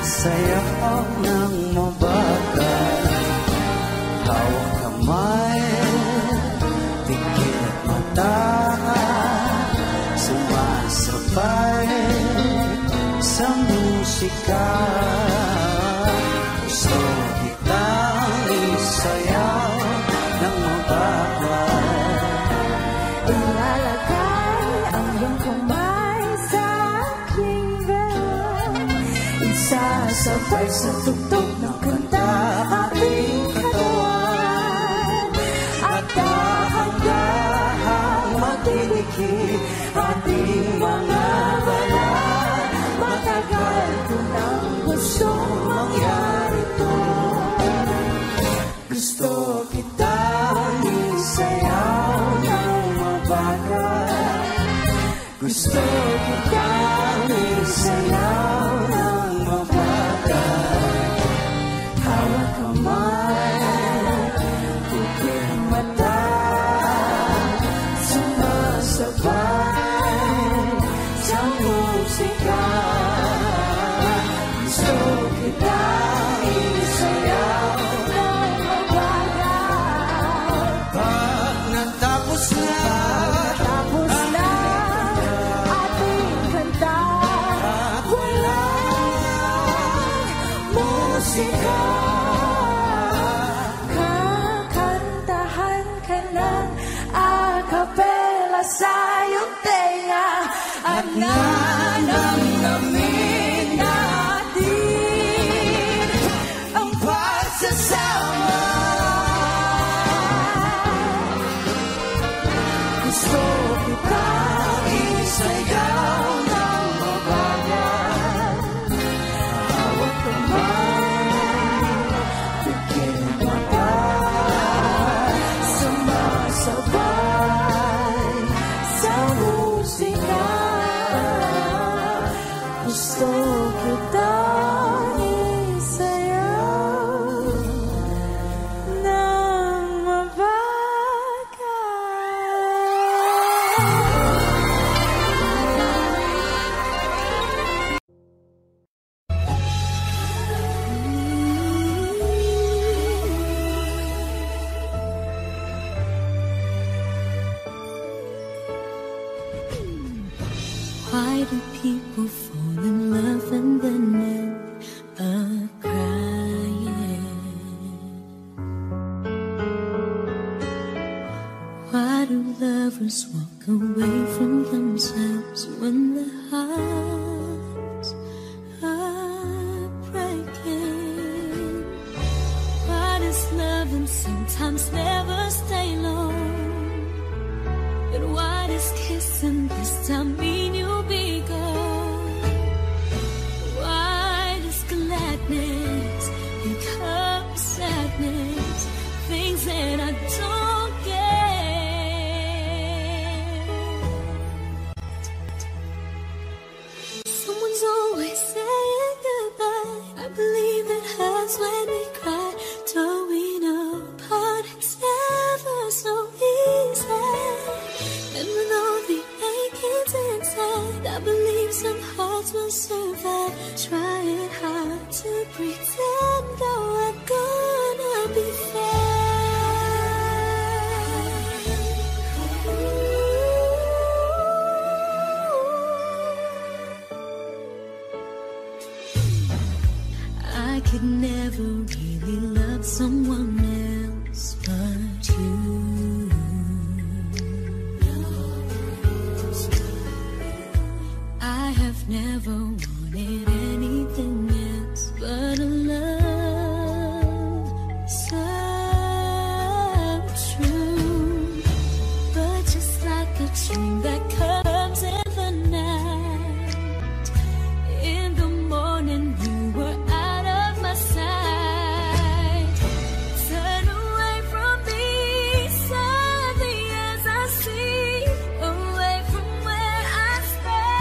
Sayaw ng mabaka. sikat. Gusto kitang isayaw ng mababay, ilalagay ang iyong kamay sa aking bel, isasabay sa tuktok ng kanta ating katawan, at dahan-dahang matinikip ating mga bala. Matagal ko nang gusto mangyari to. Gusto kitang isayaw ng mabagal, gusto kitang isayaw ng mabagal. Hawak kamay, puting mata, sumasabay sa musika. Sa'yong tenga at nanamnamin natin ang pagsasama. Gusto kitang isayaw ng mabagal, hawak kamay, tikim mata, sumasabay musika. Gusto kitang isayaw ng mabagal. Why do people fall in love and then end up crying? Why do lovers walk away from themselves when the hearts are breaking? Why does loving sometimes never stay long? But why does kissing this time mean you? Things that I don't get. Someone's always saying goodbye. I believe it hurts when we cry. Towing apart, it's never so easy. And with all the aching inside, I believe some hearts will survive. Trying hard to pretend though I'm gonna be fair. I could never really love someone else but you. I have never wanted anything else but a love so true. But just like a dream that comes in the night, in the morning you were out my side. Turn away from me, sadly as I see, away from where I stand.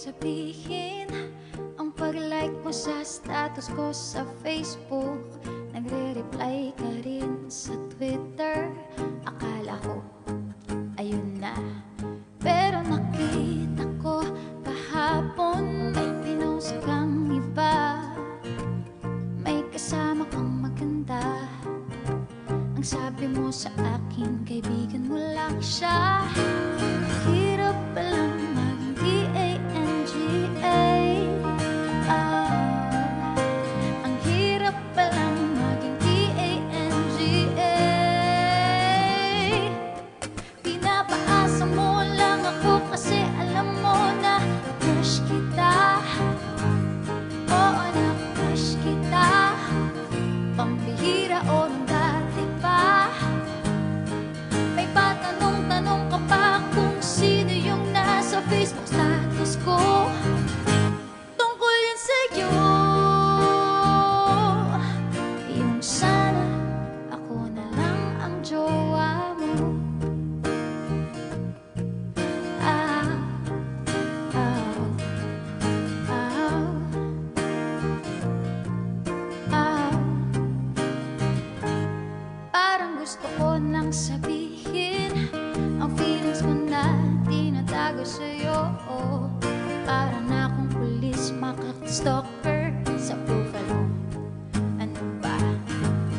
sabihin ang pag-like mo sa status ko sa Facebook. Nagre-reply ka rin sa Twitter. Akala ko, ayun na. Pero nakita ko kahapon may pinost kang iba. May kasama kang maganda. Ang sabi mo sa akin, kaibigan mo lang siya. Hirap palang Facebook status ko tungkol yan sa'yo. Yung sana ako na lang ang jowa mo. Ah, ah, ah, ah. Parang gusto ko nang sabihin ang feelings ko na tinatago sa'yo. Para na akong pulis, maka-stalker sa profile. Ano ba?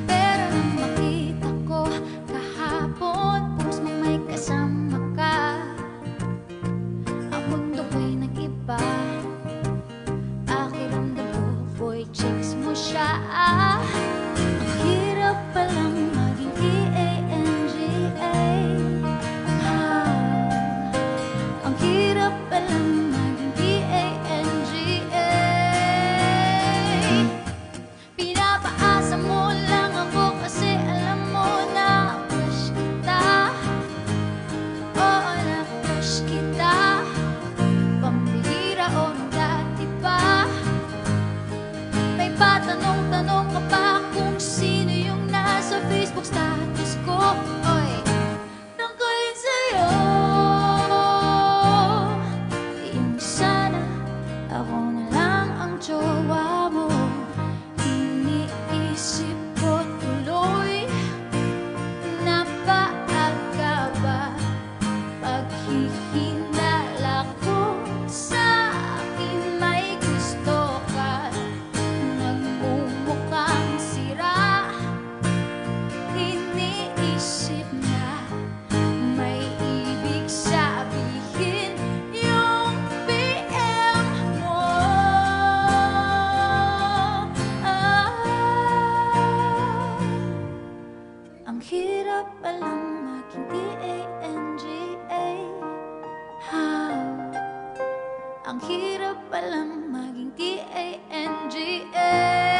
Pero nang makita ko kahapon post mo may kasama ka, ang mundo ko'y nag-iba. Pakiramdam ko, boy, checks mo siya. Ang hirap palang patanong-tanong ka pa kung sino yung nasa Facebook status ko. Oy, tungkulin sa'yo. Yung sana ako na lang ang jowa mo. Iniisip ko tuloy na paaga ba paghihindala ko sa palang maging D A N G A. Ang hirap palang maging D A N G A.